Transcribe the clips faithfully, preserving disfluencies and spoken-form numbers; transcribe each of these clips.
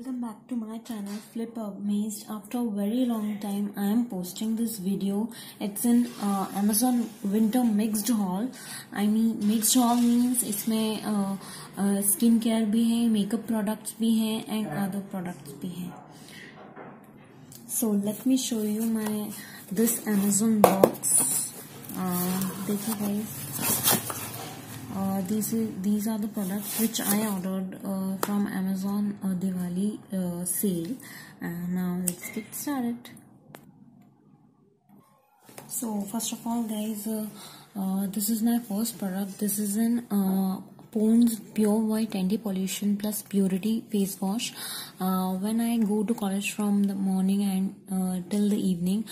Welcome back to my channel FlipAmazed. After a very long time I am posting this video. It's in uh, Amazon winter mixed haul. I mean mixed haul means इसमें uh, uh, skin care भी है, makeup products भी हैं and other products भी हैं. So let me show you my this Amazon box. Uh, देखिए guys. Uh, these these are the products which I ordered uh, from Amazon uh, Diwali uh, sale, and now let's get started. So first of all, guys, uh, uh, this is my first product. This is an uh, Ponds Pure White Anti-Pollution Plus Purity Face Wash. Uh, when I go to college from the morning and uh, till the evening.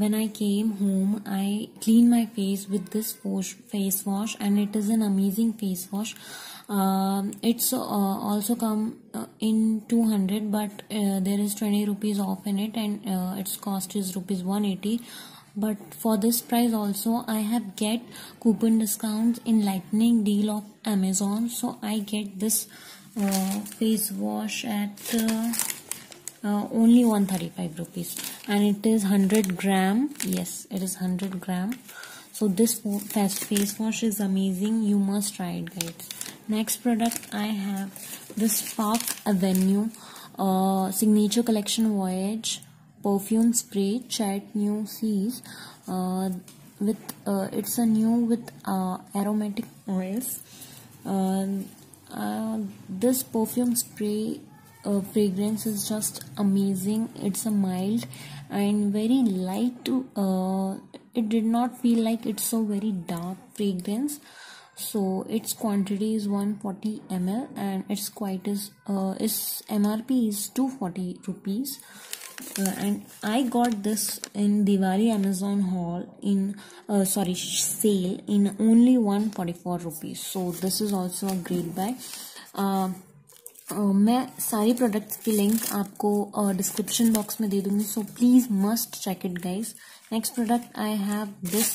When I came home, I cleaned my face with this face wash, and it is an amazing face wash. Uh, it's uh, also come uh, in two hundred, but uh, there is twenty rupees off in it, and uh, its cost is rupees one eighty. But for this price also, I have get coupon discounts in lightning deal of Amazon, so I get this uh, face wash at. Uh, Uh, only one thirty-five rupees, and it is one hundred gram. Yes, it is one hundred gram. So this fast face wash is amazing. You must try it, guys. Next product I have this Park Avenue uh, Signature Collection Voyage perfume spray Chat New Seas uh, with uh, it's a new with uh, aromatic oils. Uh, uh, this perfume spray Uh, fragrance is just amazing. It's a mild and very light to uh, it did not feel like it's so very dark fragrance. So its quantity is one forty milliliters and its quite is uh, its M R P is two forty rupees, uh, and I got this in Diwali Amazon haul in uh, sorry sale in only one forty-four rupees. So this is also a great buy. uh, Uh, मैं सारी products की link आपको description box में दे दूंगी, so please must check it guys. Next product I have this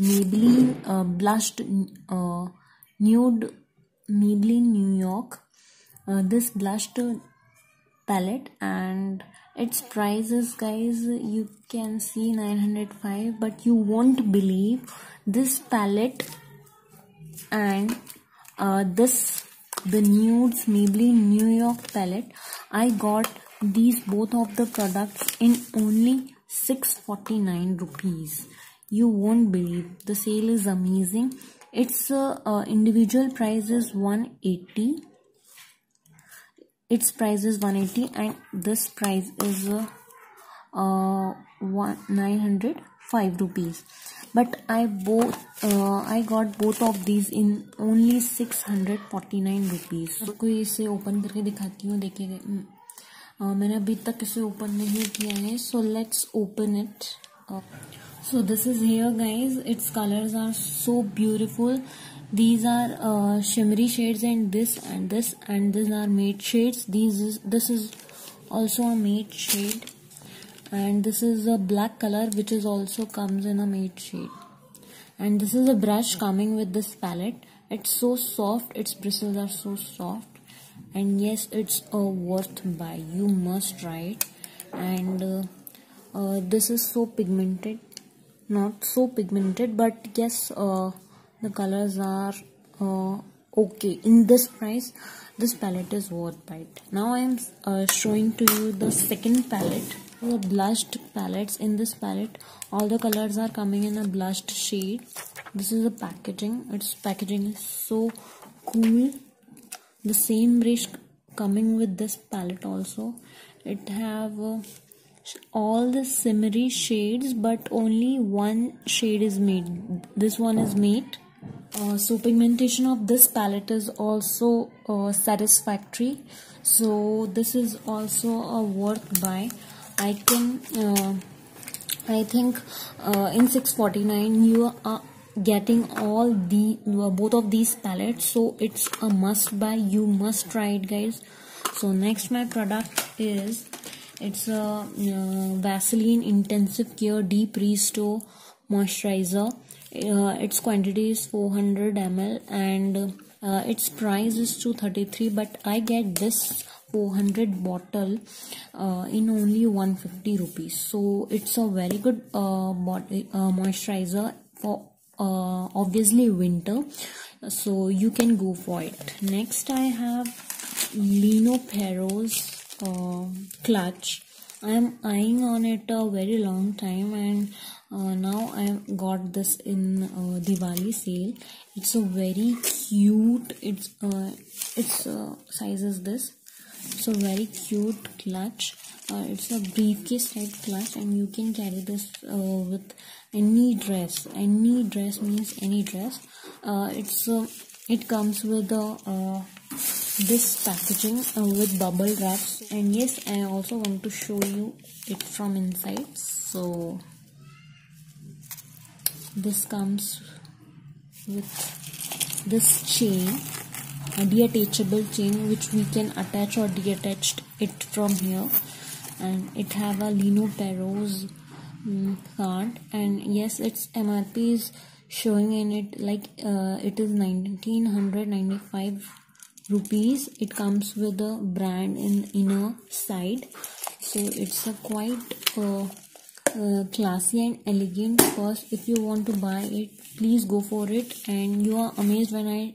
Maybelline blushed nude Maybelline New York this blushed palette, and its prices, guys, you can see nine hundred five, but you won't believe this palette and uh, this the nudes Maybelline New York palette. I got these both of the products in only six forty-nine rupees. You won't believe, the sale is amazing. Its uh, uh, individual price is one eighty. Its price is one eighty, and this price is uh, uh nine hundred five rupees. But I both uh, I got both of these in only six forty-nine rupees. आपको इसे open करके दिखाती हूँ. देखिए मैंने अभी तक इसे ओपन नहीं किया है, so let's open it. So this is here, guys. Its colors are so beautiful. These are uh, shimmery shades, and this and this and this are matte shades. These is this is also a matte shade. And this is a black color which is also comes in a matte shade. And this is a brush coming with this palette. It's so soft. Its bristles are so soft. And yes, it's a worth buy. You must try it. And uh, uh, this is so pigmented. Not so pigmented, but yes, uh, the colors are uh, okay. In this price, this palette is worth buy it. Now I am uh, showing to you the second palette. The blushed palettes. In this palette, all the colors are coming in a blushed shade. This is the packaging. Its packaging is so cool. The same brush coming with this palette also. It have uh, all the shimmery shades, but only one shade is made. This one is matte. Uh, so pigmentation of this palette is also uh, satisfactory. So this is also a worth buy. I can, uh, I think, uh, in six forty-nine you are getting all the uh, both of these palettes, so it's a must buy. You must try it, guys. So next my product is it's a uh, Vaseline Intensive Care Deep Restore Moisturizer. Uh, its quantity is four hundred milliliters, and uh, its price is two thirty-three. But I get this four hundred bottle uh, in only one hundred fifty rupees. So it's a very good uh, body, uh, moisturizer for uh, obviously winter, so you can go for it. Next I have Lino Perros uh, clutch. I am eyeing on it a very long time, and uh, now I got this in uh, Diwali sale. It's a very cute, it's uh, its uh, size is this. It's a very cute clutch. Uh, it's a briefcase type clutch, and you can carry this uh, with any dress. Any dress means any dress. Uh, it's uh, it comes with a uh, this packaging uh, with bubble wraps, and yes, I also want to show you it from inside. So this comes with this chain, a detachable chain, which we can attach or detach it from here, and it have a Lino Perros um, card, and yes, its M R P is showing in it like uh, it is nineteen ninety-five rupees. It comes with a brand in inner side, so it's a quite uh, uh, classy and elegant purse. If you want to buy it, please go for it, and you are amazed when I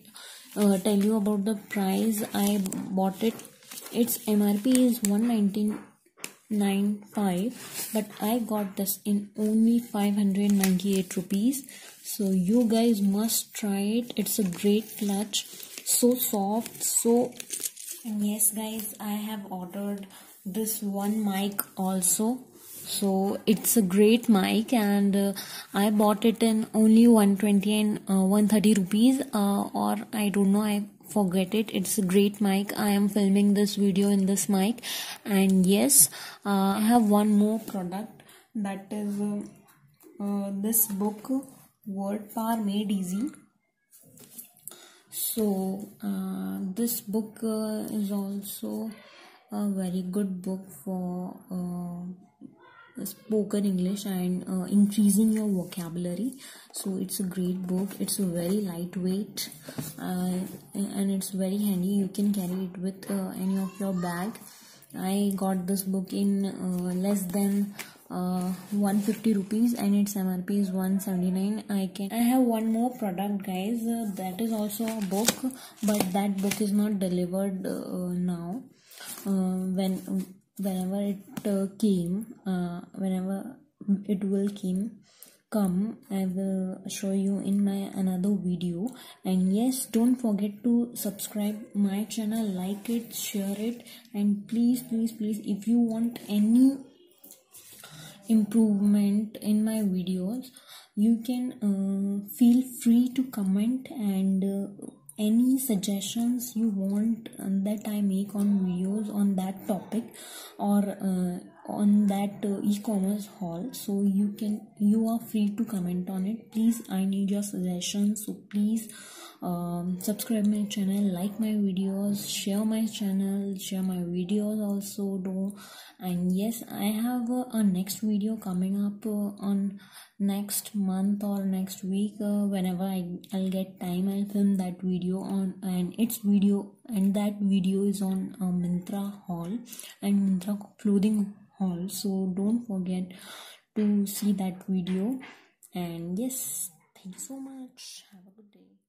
uh, tell you about the price I bought it. Its M R P is one hundred nineteen ninety-five, but I got this in only five hundred ninety-eight rupees. So you guys must try it. It's a great clutch, so soft. So yes guys, I have ordered this one mic also. So it's a great mic, and uh, I bought it in only one hundred twenty and uh, one hundred thirty rupees, uh, or I don't know, I forget it. It's a great mic. I am filming this video in this mic. And yes, uh, I have one more product, that is uh, uh, this book, World Power Made Easy. So uh, this book uh, is also a very good book for uh, spoken English and uh, increasing your vocabulary. So it's a great book. It's very lightweight uh, and it's very handy. You can carry it with uh, any of your bag. I got this book in uh, less than uh, one hundred fifty rupees, and its M R P is one hundred seventy-nine. I can I have one more product, guys. Uh, that is also a book, but that book is not delivered uh, now. Uh, when whenever it uh, came, uh, whenever it will came, come, I will show you in my another video. And yes, don't forget to subscribe my channel, like it, share it, and please please please if you want any improvement in my videos, you can uh, feel free to comment, and uh, any suggestions you want that I make on videos on that topic, or uh, on that uh, e-commerce haul. So you can you are free to comment on it. Please, I need your suggestions. So please um, subscribe my channel, like my videos, share my channel, share my videos also do. And yes, I have uh, a next video coming up uh, on next month or next week. Uh, whenever I, I'll get time, I'll film that video on and its video and that video is on uh, Mintra haul and Mintra clothing. So don't forget to see that video. And yes, thank you so much. Have a good day.